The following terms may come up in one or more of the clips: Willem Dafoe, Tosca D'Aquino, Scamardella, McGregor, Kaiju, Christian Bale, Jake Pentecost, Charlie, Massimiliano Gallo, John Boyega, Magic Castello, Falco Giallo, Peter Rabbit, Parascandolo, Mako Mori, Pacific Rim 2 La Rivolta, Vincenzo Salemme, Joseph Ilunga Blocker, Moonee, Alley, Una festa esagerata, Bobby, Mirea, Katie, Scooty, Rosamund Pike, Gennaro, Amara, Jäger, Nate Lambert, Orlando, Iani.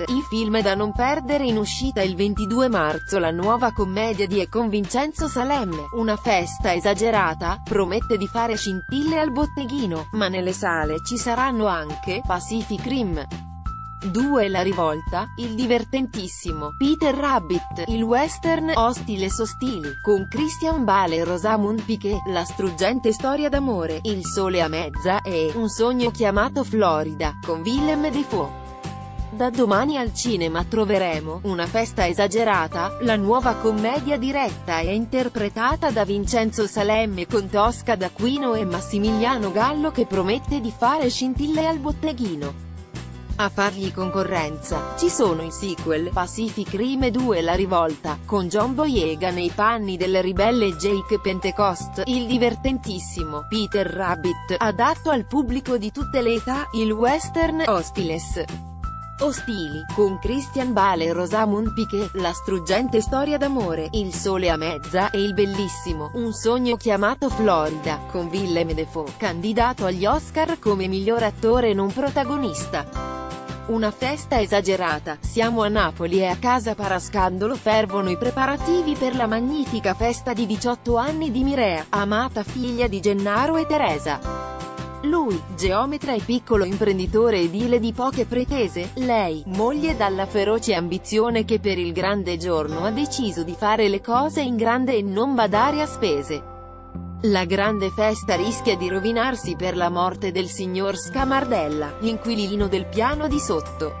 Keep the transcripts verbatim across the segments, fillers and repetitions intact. Pentecost, il film da non perdere in uscita il ventidue marzo. La nuova commedia di e con Vincenzo Salemme, Una festa esagerata, promette di fare scintille al botteghino, ma nelle sale ci saranno anche Pacific Rim due La Rivolta, il divertentissimo Peter Rabbit, il western Hostiles Hostili, con Christian Bale e Rosamund Pike, la struggente storia d'amore, Il sole a mezza e Un sogno chiamato Florida, con Willem Dafoe. Da domani al cinema troveremo Una festa esagerata, la nuova commedia diretta e interpretata da Vincenzo Salemme con Tosca D'Aquino e Massimiliano Gallo, che promette di fare scintille al botteghino. A fargli concorrenza ci sono i sequel Pacific Rim due La Rivolta, con John Boyega nei panni del ribelle Jake Pentecost, il divertentissimo Peter Rabbit, adatto al pubblico di tutte le età, il western Hostiles Hostili, con Christian Bale e Rosamund Pike, la struggente storia d'amore, Il sole a mezza e il bellissimo Un sogno chiamato Florida, con Willem Dafoe, candidato agli Oscar come miglior attore non protagonista. Una festa esagerata, siamo a Napoli e a Casa Parascandolo fervono i preparativi per la magnifica festa di diciotto anni di Mirea, amata figlia di Gennaro e Teresa. Lui, geometra e piccolo imprenditore edile di poche pretese, lei, moglie dalla feroce ambizione che per il grande giorno ha deciso di fare le cose in grande e non badare a spese. La grande festa rischia di rovinarsi per la morte del signor Scamardella, l'inquilino del piano di sotto.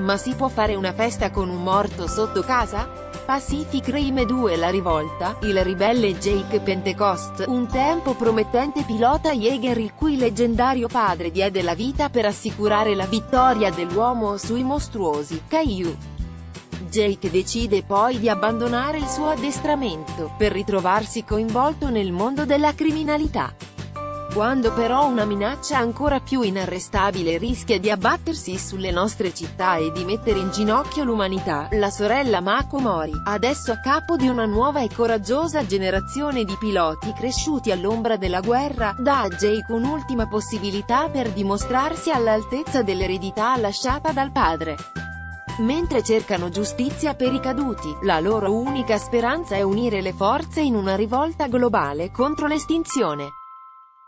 Ma si può fare una festa con un morto sotto casa? Pacific Rim due La Rivolta, il ribelle Jake Pentecost, un tempo promettente pilota Jäger il cui leggendario padre diede la vita per assicurare la vittoria dell'uomo sui mostruosi Kaiju. Jake decide poi di abbandonare il suo addestramento, per ritrovarsi coinvolto nel mondo della criminalità. Quando però una minaccia ancora più inarrestabile rischia di abbattersi sulle nostre città e di mettere in ginocchio l'umanità, la sorella Mako Mori, adesso a capo di una nuova e coraggiosa generazione di piloti cresciuti all'ombra della guerra, dà a Jake un'ultima possibilità per dimostrarsi all'altezza dell'eredità lasciata dal padre. Mentre cercano giustizia per i caduti, la loro unica speranza è unire le forze in una rivolta globale contro l'estinzione.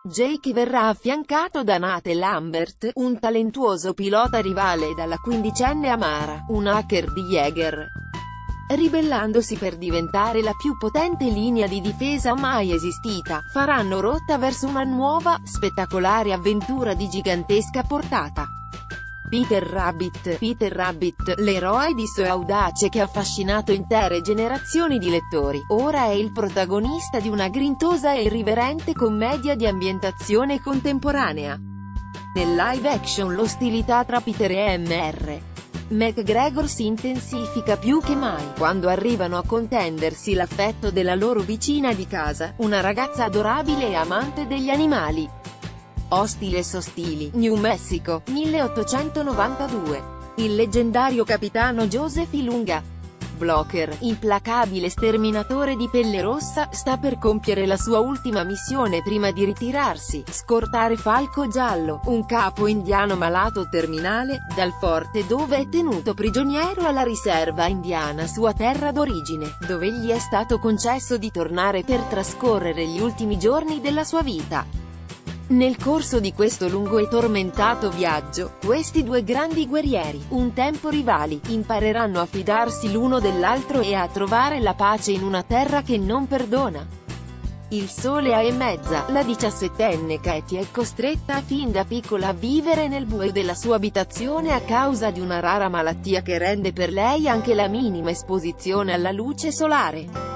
Jake verrà affiancato da Nate Lambert, un talentuoso pilota rivale, e dalla quindicenne Amara, un hacker di Jäger. Ribellandosi per diventare la più potente linea di difesa mai esistita, faranno rotta verso una nuova, spettacolare avventura di gigantesca portata. Peter Rabbit, Peter Rabbit, l'eroe disso e audace che ha affascinato intere generazioni di lettori, ora è il protagonista di una grintosa e irriverente commedia di ambientazione contemporanea. Nel live action l'ostilità tra Peter e mister McGregor si intensifica più che mai, quando arrivano a contendersi l'affetto della loro vicina di casa, una ragazza adorabile e amante degli animali. Hostiles Hostili, New Mexico, milleottocentonovantadue. Il leggendario capitano Joseph Ilunga Blocker, implacabile sterminatore di pelle rossa, sta per compiere la sua ultima missione prima di ritirarsi, scortare Falco Giallo, un capo indiano malato terminale, dal forte dove è tenuto prigioniero alla riserva indiana sua terra d'origine, dove gli è stato concesso di tornare per trascorrere gli ultimi giorni della sua vita. Nel corso di questo lungo e tormentato viaggio, questi due grandi guerrieri, un tempo rivali, impareranno a fidarsi l'uno dell'altro e a trovare la pace in una terra che non perdona. Il sole a e mezza, la diciassettenne Katie è costretta fin da piccola a vivere nel buio della sua abitazione a causa di una rara malattia che rende per lei anche la minima esposizione alla luce solare.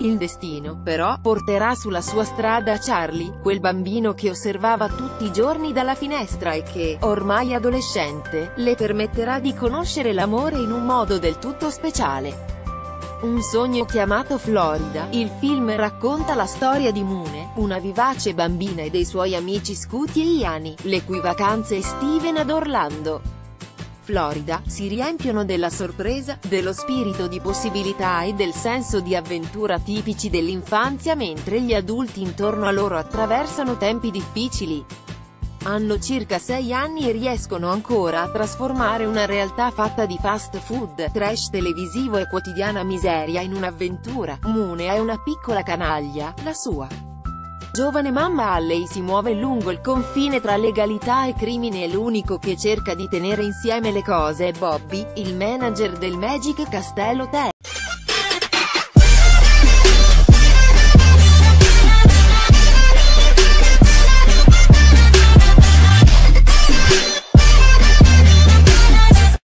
Il destino, però, porterà sulla sua strada Charlie, quel bambino che osservava tutti i giorni dalla finestra e che, ormai adolescente, le permetterà di conoscere l'amore in un modo del tutto speciale. Un sogno chiamato Florida, il film racconta la storia di Moonee, una vivace bambina, e dei suoi amici Scooty e Iani, le cui vacanze estive ad Orlando, Florida, si riempiono della sorpresa, dello spirito di possibilità e del senso di avventura tipici dell'infanzia, mentre gli adulti intorno a loro attraversano tempi difficili. Hanno circa sei anni e riescono ancora a trasformare una realtà fatta di fast food, trash televisivo e quotidiana miseria in un'avventura. Moonee è una piccola canaglia, la sua giovane mamma Alley si muove lungo il confine tra legalità e crimine e l'unico che cerca di tenere insieme le cose è Bobby, il manager del Magic Castello.